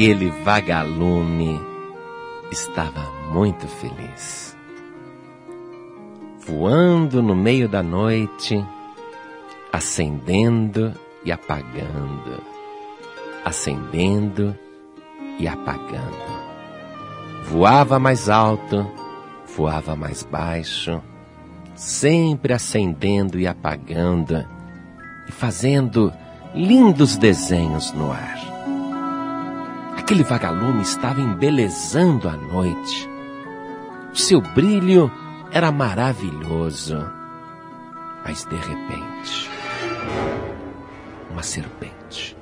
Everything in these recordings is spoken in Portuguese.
aquele vagalume estava muito feliz. Voando no meio da noite, acendendo e apagando, acendendo e apagando. Voava mais alto, voava mais baixo, sempre acendendo e apagando e fazendo lindos desenhos no ar. Aquele vagalume estava embelezando a noite. O seu brilho era maravilhoso, mas de repente, uma serpente,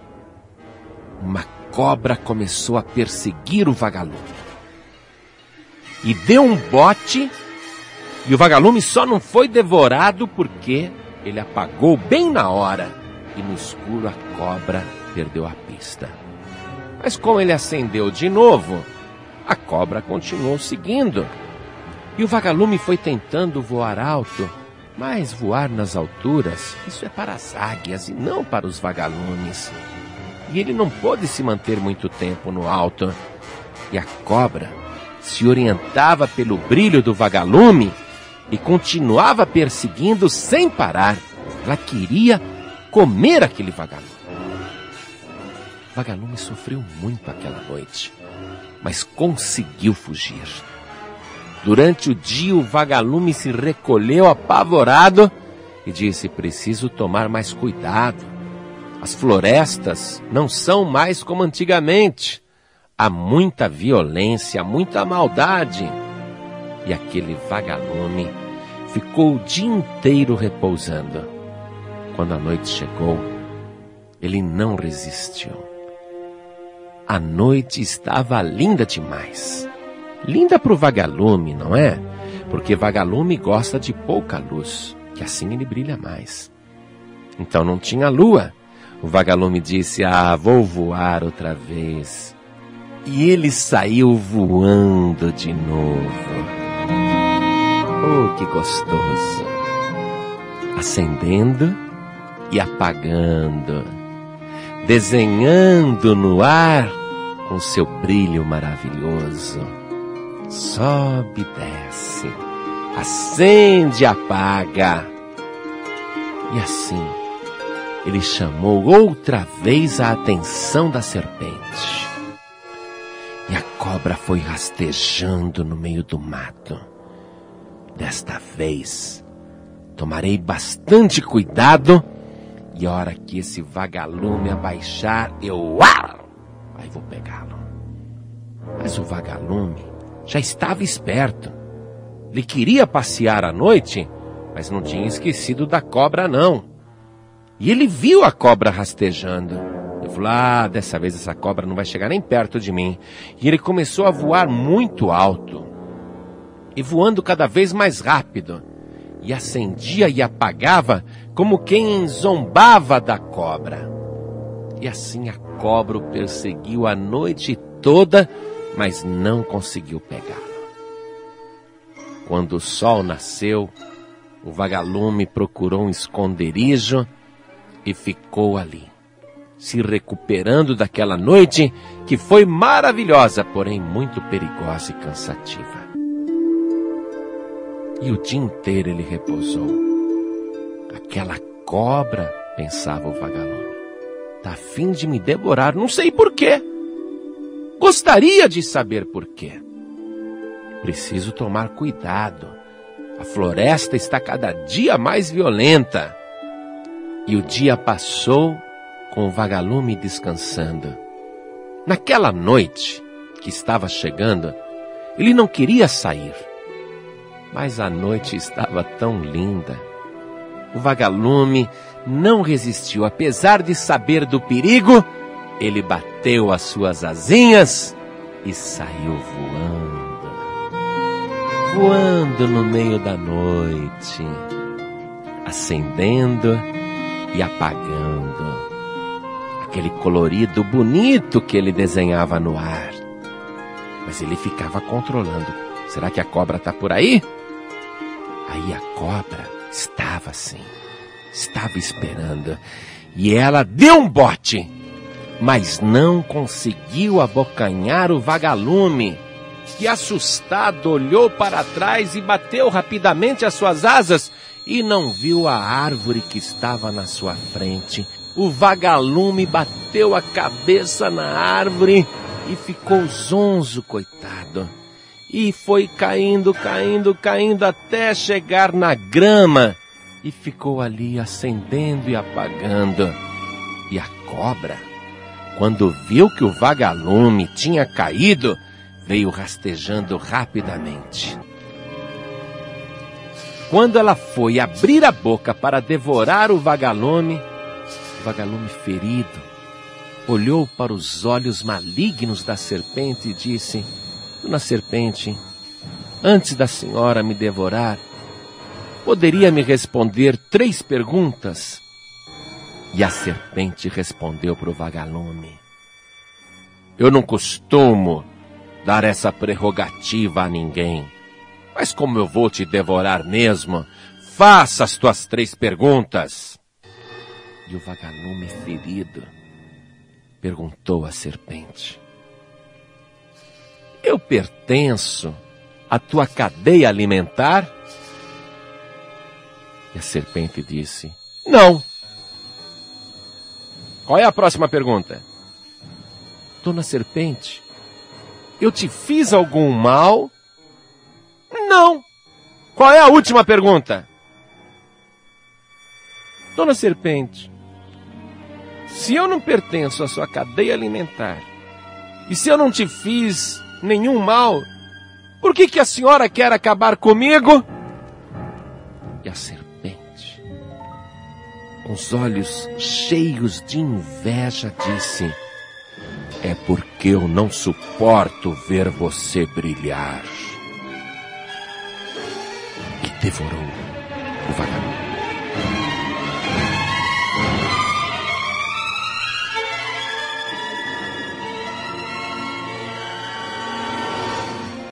uma cobra começou a perseguir o vagalume. E deu um bote, e o vagalume só não foi devorado porque ele apagou bem na hora, e no escuro a cobra perdeu a pista. Mas como ele acendeu de novo, a cobra continuou seguindo, e o vagalume foi tentando voar alto, mas voar nas alturas, isso é para as águias e não para os vagalumes. E ele não pôde se manter muito tempo no alto, e a cobra se orientava pelo brilho do vagalume e continuava perseguindo sem parar. Ela queria comer aquele vagalume. O vagalume sofreu muito aquela noite, mas conseguiu fugir. Durante o dia, o vagalume se recolheu apavorado e disse: preciso tomar mais cuidado. As florestas não são mais como antigamente. Há muita violência, muita maldade. E aquele vagalume ficou o dia inteiro repousando. Quando a noite chegou, ele não resistiu. A noite estava linda demais. Linda para o vagalume, não é? Porque vagalume gosta de pouca luz, que assim ele brilha mais. Então não tinha lua. O vagalume disse: vou voar outra vez. E ele saiu voando de novo. Oh, que gostoso! Acendendo e apagando, desenhando no ar com seu brilho maravilhoso. Sobe e desce, acende e apaga. E assim, ele chamou outra vez a atenção da serpente. E a cobra foi rastejando no meio do mato. Desta vez, tomarei bastante cuidado, e a hora que esse vagalume abaixar, aí vou pegá-lo. Mas o vagalume já estava esperto. Ele queria passear à noite, mas não tinha esquecido da cobra, não. E ele viu a cobra rastejando. Dessa vez essa cobra não vai chegar nem perto de mim. E ele começou a voar muito alto, e voando cada vez mais rápido, e acendia e apagava como quem zombava da cobra. E assim a cobra o perseguiu a noite toda, mas não conseguiu pegá-lo. Quando o sol nasceu, o vagalume procurou um esconderijo e ficou ali, se recuperando daquela noite que foi maravilhosa, porém muito perigosa e cansativa. E o dia inteiro ele repousou. Aquela cobra, pensava o vagalume, tá a fim de me devorar, não sei porquê. Gostaria de saber porquê. Preciso tomar cuidado. A floresta está cada dia mais violenta. E o dia passou com o vagalume descansando. Naquela noite que estava chegando, ele não queria sair. Mas a noite estava tão linda. O vagalume não resistiu. Apesar de saber do perigo, ele bateu as suas asinhas e saiu voando. Voando no meio da noite, acendendo e apagando aquele colorido bonito que ele desenhava no ar. Mas ele ficava controlando. Será que a cobra está por aí? Aí a cobra estava assim, estava esperando. E ela deu um bote. mas não conseguiu abocanhar o vagalume, que assustado olhou para trás e bateu rapidamente as suas asas e não viu a árvore que estava na sua frente. O vagalume bateu a cabeça na árvore e ficou zonzo, coitado. E foi caindo, caindo, caindo até chegar na grama e ficou ali acendendo e apagando. E a cobra, quando viu que o vagalume tinha caído, veio rastejando rapidamente. Quando ela foi abrir a boca para devorar o vagalume ferido olhou para os olhos malignos da serpente e disse: "Dona serpente, antes da senhora me devorar, poderia me responder 3 perguntas?" E a serpente respondeu para o vagalume: "Eu não costumo dar essa prerrogativa a ninguém, mas como eu vou te devorar mesmo, faça as tuas 3 perguntas." E o vagalume ferido perguntou à serpente: "Eu pertenço à tua cadeia alimentar?" E a serpente disse: "Não." "Qual é a próxima pergunta?" "Dona serpente, eu te fiz algum mal?" "Não." "Qual é a última pergunta?" "Dona serpente, se eu não pertenço à sua cadeia alimentar e se eu não te fiz nenhum mal, por que a senhora quer acabar comigo?" E a serpente, com os olhos cheios de inveja, disse: "É porque eu não suporto ver você brilhar." E devorou o vagalume.